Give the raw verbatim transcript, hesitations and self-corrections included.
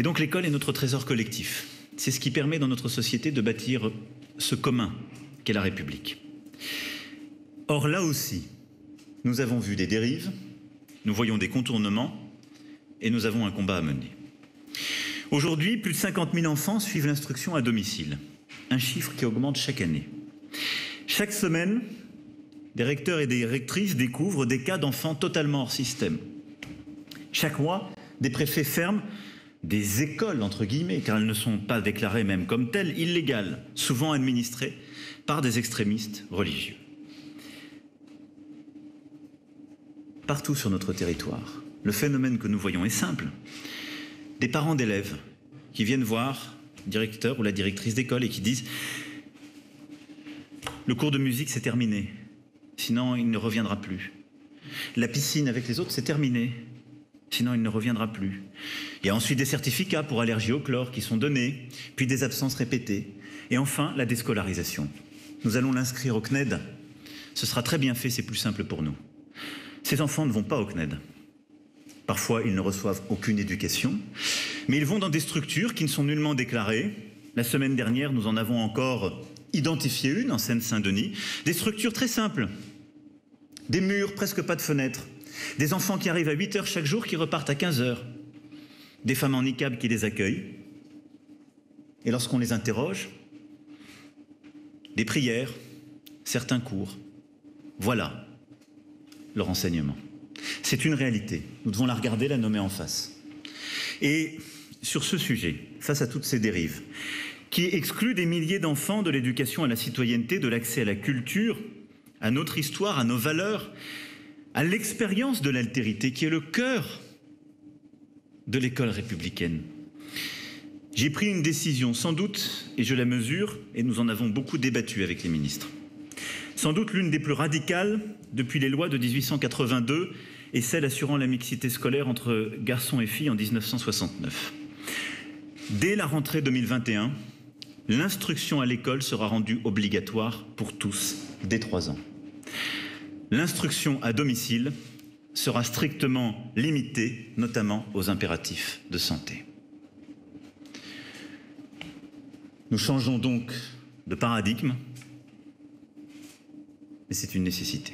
Et donc l'école est notre trésor collectif. C'est ce qui permet dans notre société de bâtir ce commun qu'est la République. Or là aussi, nous avons vu des dérives, nous voyons des contournements et nous avons un combat à mener. Aujourd'hui, plus de cinquante mille enfants suivent l'instruction à domicile, un chiffre qui augmente chaque année. Chaque semaine, des recteurs et des rectrices découvrent des cas d'enfants totalement hors système. Chaque mois, des préfets ferment des écoles, entre guillemets, car elles ne sont pas déclarées même comme telles, illégales, souvent administrées par des extrémistes religieux. Partout sur notre territoire, le phénomène que nous voyons est simple. Des parents d'élèves qui viennent voir le directeur ou la directrice d'école et qui disent « Le cours de musique, c'est terminé, sinon il ne reviendra plus. La piscine avec les autres, c'est terminé. » Sinon, il ne reviendra plus. Il y a ensuite des certificats pour allergie au chlore qui sont donnés, puis des absences répétées. Et enfin, la déscolarisation. Nous allons l'inscrire au C N E D. Ce sera très bien fait, c'est plus simple pour nous. Ces enfants ne vont pas au C N E D. Parfois, ils ne reçoivent aucune éducation, mais ils vont dans des structures qui ne sont nullement déclarées. La semaine dernière, nous en avons encore identifié une en Seine-Saint-Denis. Des structures très simples. Des murs, presque pas de fenêtres. Des enfants qui arrivent à huit heures chaque jour, qui repartent à quinze heures. Des femmes en niqab qui les accueillent. Et lorsqu'on les interroge, des prières, certains cours. Voilà leur enseignement. C'est une réalité. Nous devons la regarder, la nommer en face. Et sur ce sujet, face à toutes ces dérives, qui excluent des milliers d'enfants de l'éducation à la citoyenneté, de l'accès à la culture, à notre histoire, à nos valeurs, à l'expérience de l'altérité qui est le cœur de l'école républicaine. J'ai pris une décision, sans doute, et je la mesure, et nous en avons beaucoup débattu avec les ministres, sans doute l'une des plus radicales depuis les lois de mille huit cent quatre-vingt-deux et celle assurant la mixité scolaire entre garçons et filles en mille neuf cent soixante-neuf. Dès la rentrée deux mille vingt et un, l'instruction à l'école sera rendue obligatoire pour tous, dès trois ans. L'instruction à domicile sera strictement limitée, notamment aux impératifs de santé. Nous changeons donc de paradigme, mais c'est une nécessité.